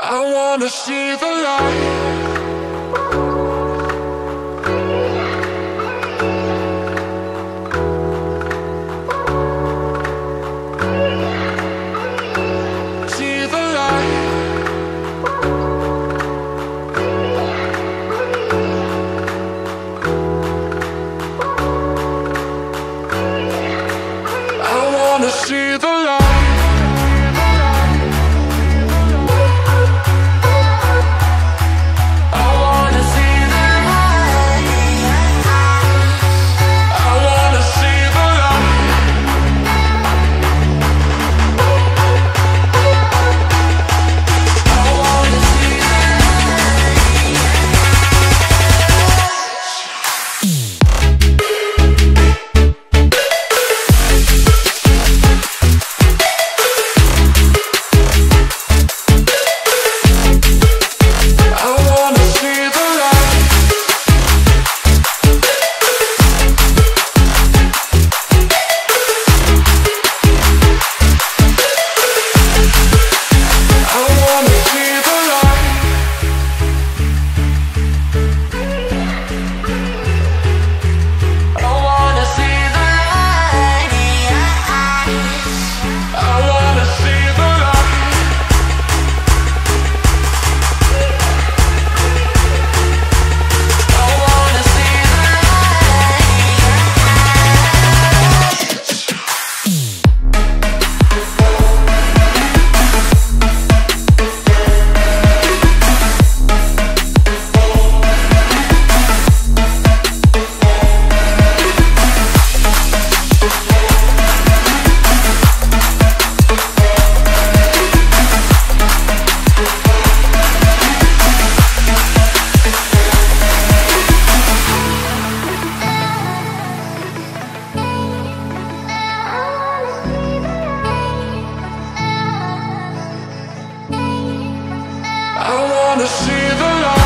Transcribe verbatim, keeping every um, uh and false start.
I wanna see the light, see the light, I wanna see the light. I wanna see the light.